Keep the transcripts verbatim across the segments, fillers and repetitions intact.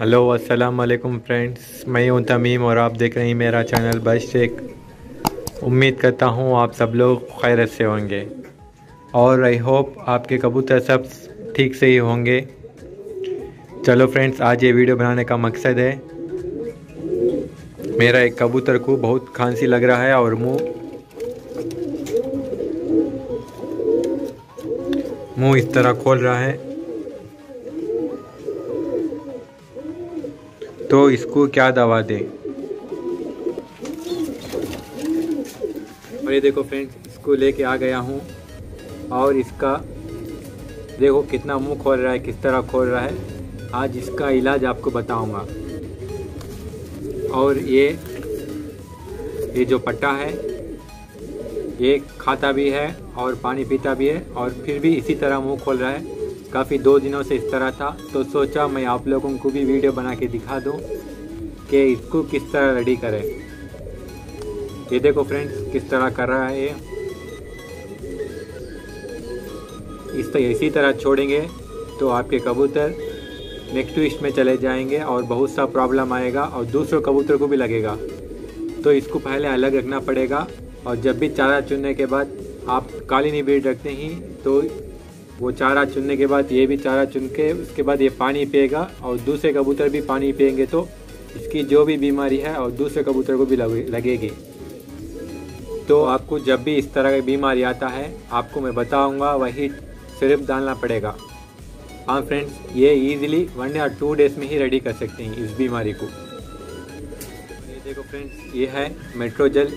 Hello अस्सलाम वालेकुम friends, मैं हूं तमीम और आप देख रहे हैं मेरा चैनल बस टेक। उम्मीद करता हूं आप सब लोग खैरियत से होंगे और आई होप आपके कबूतर सब ठीक से ही होंगे। चलो फ्रेंड्स, आज ये वीडियो बनाने का मकसद है, मेरा एक कबूतर को बहुत खांसी लग रहा है और मुंह मुंह इस तरह खोल रहा है, तो इसको क्या दवा दें। और ये देखो फ्रेंड्स, इसको लेके आ गया हूँ और इसका देखो कितना मुंह खोल रहा है, किस तरह खोल रहा है। आज इसका इलाज आपको बताऊंगा। और ये ये जो पट्टा है, ये खाता भी है और पानी पीता भी है और फिर भी इसी तरह मुंह खोल रहा है। काफ़ी दो दिनों से इस तरह था, तो सोचा मैं आप लोगों को भी वीडियो बना के दिखा दूं कि इसको किस तरह रेडी करें। ये देखो फ्रेंड्स, किस तरह कर रहा है ये। इस तरह इसी तरह छोड़ेंगे तो आपके कबूतर नेक्स्ट में चले जाएंगे और बहुत सा प्रॉब्लम आएगा और दूसरों कबूतर को भी लगेगा। तो इसको पहले अलग रखना पड़ेगा और जब भी चारा चुनने के बाद आप काली नीबीड रखते ही, तो वो चारा चुनने के बाद ये भी चारा चुन के उसके बाद ये पानी पिएगा और दूसरे कबूतर भी पानी पिएंगे, तो इसकी जो भी बीमारी है और दूसरे कबूतर को भी लगेगी। तो आपको जब भी इस तरह की बीमारी आता है, आपको मैं बताऊंगा, वही सिर्फ डालना पड़ेगा। हाँ फ्रेंड्स, ये ईजिली वन या टू डेज में ही रेडी कर सकते हैं इस बीमारी को। ये देखो फ्रेंड्स, ये है मेट्रोजल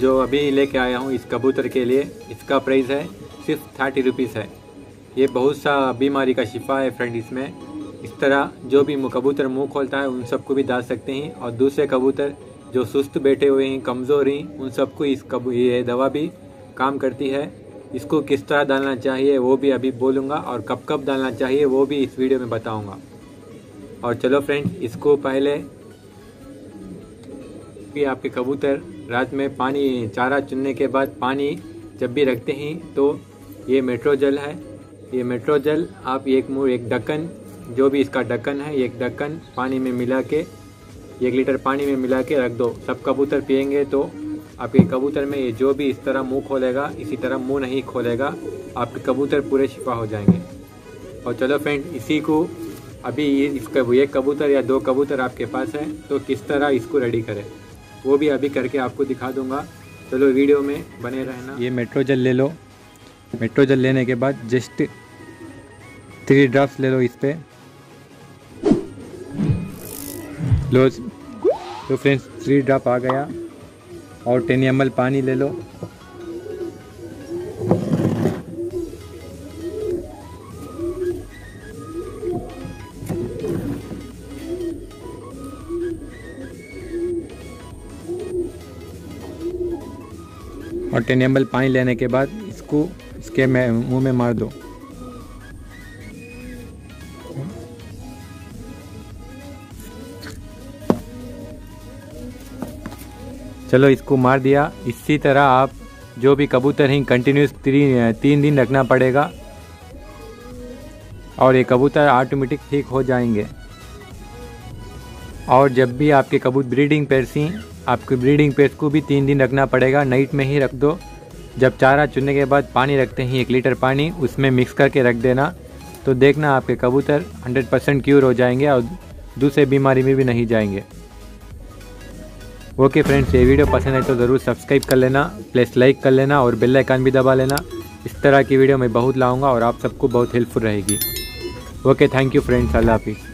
जो अभी लेके आया हूँ इस कबूतर के लिए। इसका प्राइस है सिर्फ थर्टी रुपीज़ है। ये बहुत सा बीमारी का शिफा है फ्रेंड। इसमें इस तरह जो भी कबूतर मुंह खोलता है उन सबको भी डाल सकते हैं और दूसरे कबूतर जो सुस्त बैठे हुए हैं, कमज़ोर हैं, उन सबको इस कबू ये दवा भी काम करती है। इसको किस तरह डालना चाहिए वो भी अभी बोलूँगा और कब कब डालना चाहिए वो भी इस वीडियो में बताऊँगा। और चलो फ्रेंड्स, इसको पहले कि आपके कबूतर रात में पानी चारा चुनने के बाद पानी जब भी रखते हैं, तो ये मेट्रोजल है। ये मेट्रोजल आप एक मुँह एक ढक्कन, जो भी इसका ढक्कन है, एक ढक्कन पानी में मिला के, एक लीटर पानी में मिला के रख दो। सब कबूतर पिएंगे तो आपके कबूतर में ये जो भी इस तरह मुंह खोलेगा, इसी तरह मुंह नहीं खोलेगा। आपके कबूतर पूरे शिफा हो जाएंगे। और चलो फ्रेंड, इसी को अभी ये इसका एक कबूतर या दो कबूतर आपके पास है, तो किस तरह इसको रेडी करें वो भी अभी करके आपको दिखा दूंगा। चलो वीडियो में बने रहना। ये मेट्रोजल ले लो। मेट्रोजल लेने के बाद जस्ट थ्री ड्रॉप्स ले लो इस पर। लो तो फ्रेंड्स, थ्री ड्रॉप आ गया। और टेन एम एल पानी ले लो। और टेन एम एल पानी लेने के बाद इसको इसके मुंह में मार दो। चलो इसको मार दिया। इसी तरह आप जो भी कबूतर हैं कंटिन्यूस तीन तीन दिन रखना पड़ेगा और ये कबूतर ऑटोमेटिक ठीक हो जाएंगे। और जब भी आपके कबूतर ब्रीडिंग पेयर्स हैं, आपके ब्रीडिंग पेयर्स को भी तीन दिन रखना पड़ेगा। नाइट में ही रख दो। जब चारा चुनने के बाद पानी रखते हैं, एक लीटर पानी उसमें मिक्स करके रख देना, तो देखना आपके कबूतर हंड्रेड परसेंट क्यूर हो जाएंगे और दूसरे बीमारी में भी नहीं जाएंगे। ओके फ्रेंड्स, ये वीडियो पसंद है तो ज़रूर सब्सक्राइब कर लेना, प्लस लाइक कर लेना और बेल आइकन भी दबा लेना। इस तरह की वीडियो मैं बहुत लाऊँगा और आप सबको बहुत हेल्पफुल रहेगी। ओके, थैंक यू फ्रेंड्स, अल्लाह हाफिज़।